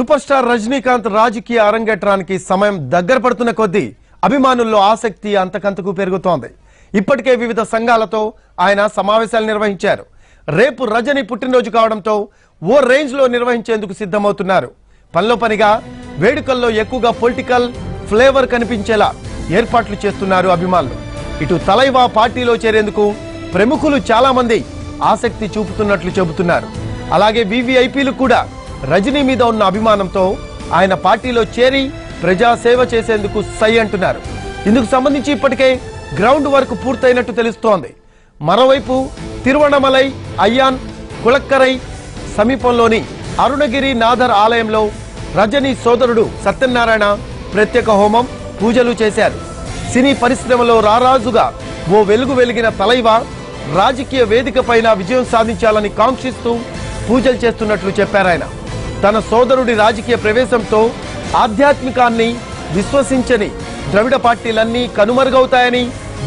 Super star Rajinikanth రాజకీయ అరంగేట్రానికి సమయం దగ్గర పడుతున్న కొద్దీ అభిమానుల్లో ఆసక్తి అంతకంతకు పెరుగుతోంది. ఇప్పటికే వివిధ సంఘాలతో ఆయన సమావేశాలు నిర్వహించారు. రేపు రజని పుట్టినరోజు కావడంతో ఓ రేంజ్ లో నిర్వహించేందుకు సిద్ధమవుతున్నారు. పనిలోపనిగా వేడుకల్లో ఎక్కువగా పొలిటికల్ ఫ్లేవర్ కనిపించేలా ఏర్పాట్లు చేస్తున్నారు అభిమానులు. ఇటు తలైవా పార్టీలో చేరేందుకు ప్రముఖులు చాలా మంది ఆసక్తి చూపుతున్నట్లు చెబుతున్నారు. అలాగే వివిఐపీలు కూడా రజనీ మీద ఉన్న అభిమానంతో ఆయన పార్టీలో చేరి ప్రజా సేవ చేసేందుకు సై అంటున్నారు. ఇందుకు సంబంధించి ఇప్పటికే గ్రౌండ్ వర్క్ పూర్తయినట్టు తెలుస్తోంది. మరోవైపు తిరువణమలై అయ్యాన్ కులక్కరై సమీపంలోని అరుణగిరి నాథర్ ఆలయంలో రజనీ సోదరుడు సత్యనారాయణ ప్రత్యేక హోమం పూజలు చేశారు. సినీ పరిశ్రమలో రారాజుగా ఓ వెలుగు వెలిగిన తలైవా రాజకీయ వేదిక పైన విజయం సాధించాలని కాంక్షిస్తూ పూజలు చేస్తున్నట్లు చెప్పారాయన. తన సోదరుడి రాజకీయ ప్రవేశంతో ఆధ్యాత్మికాన్ని విశ్వసించని ద్రవిడ పార్టీలన్నీ కనుమరుగవుతాయని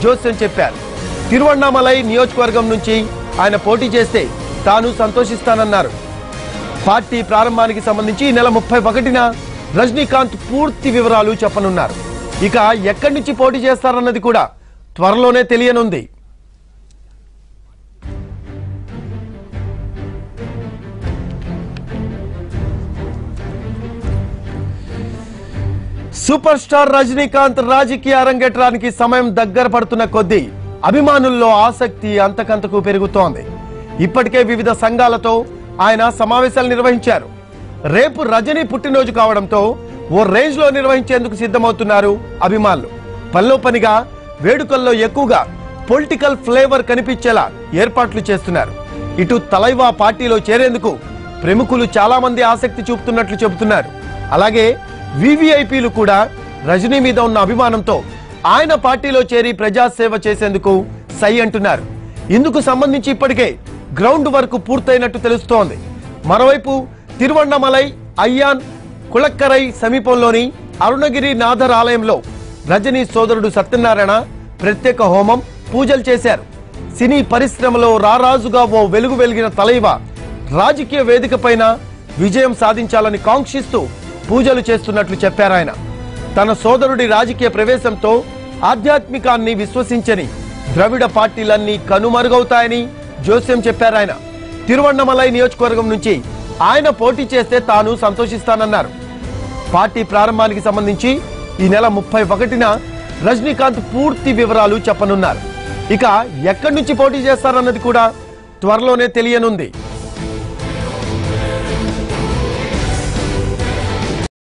జోస్యం చెప్పారు. తిరువణ్ణామలై నియోజకవర్గం నుంచి ఆయన పోటీ చేస్తే తాను సంతోషిస్తానన్నారు. పార్టీ ప్రారంభానికి సంబంధించి ఈ నెల 31న రజనీకాంత్ పూర్తి వివరాలు చెప్పనున్నారు. ఇక ఎక్కడి నుంచి పోటీ చేస్తారన్నది కూడా త్వరలోనే తెలియనుంది. సూపర్ స్టార్ రజనీకాంత్ రాజకీయ అరంగేట్రానికి సమయం దగ్గర పడుతున్న కొద్దీ అభిమానుల్లో ఆసక్తి అంతకంతకు పెరుగుతోంది. ఇప్పటికే వివిధ సంఘాలతో ఆయన సమావేశాలు నిర్వహించారు. రేపు రజనీ పుట్టినరోజు కావడంతో ఓ రేంజ్ లో నిర్వహించేందుకు సిద్ధమవుతున్నారు అభిమానులు. పనిలో పనిగా వేడుకల్లో ఎక్కువగా పొలిటికల్ ఫ్లేవర్ కనిపించేలా ఏర్పాట్లు చేస్తున్నారు. ఇటు తలైవా పార్టీలో చేరేందుకు ప్రముఖులు చాలా మంది ఆసక్తి చూపుతున్నట్లు చెబుతున్నారు. అలాగే వివిఐపీలు కూడా రజనీ మీద ఉన్న అభిమానంతో ఆయన పార్టీలో చేరి ప్రజాసేవ చేసేందుకు సై అంటున్నారు. ఇందుకు సంబంధించి ఇప్పటికే గ్రౌండ్ వర్క్ పూర్తయినట్టు తెలుస్తోంది. మరోవైపు తిరువణ్ణమలై అయ్యాన్ కులక్కరై సమీపంలోని అరుణగిరి నాథర్ ఆలయంలో రజనీ సోదరుడు సత్యనారాయణ ప్రత్యేక హోమం పూజలు చేశారు. సినీ పరిశ్రమలో రారాజుగా ఓ వెలుగు వెలిగిన తలైవా రాజకీయ వేదిక పైన విజయం సాధించాలని కాంక్షిస్తూ పూజలు చేస్తున్నట్లు చెప్పారాయన. తన సోదరుడి రాజకీయ ప్రవేశంతో ఆధ్యాత్మికాన్ని విశ్వసించని ద్రవిడ పార్టీలన్నీ కనుమరుగవుతాయని జోస్యం చెప్పారాయన. తిరువణ్ణమలై నియోజకవర్గం నుంచి ఆయన పోటీ చేస్తే తాను సంతోషిస్తానన్నారు. పార్టీ ప్రారంభానికి సంబంధించి ఈ నెల 31న రజనీకాంత్ పూర్తి వివరాలు చెప్పనున్నారు. ఇక ఎక్కడి నుంచి పోటీ చేస్తారన్నది కూడా త్వరలోనే తెలియనుంది.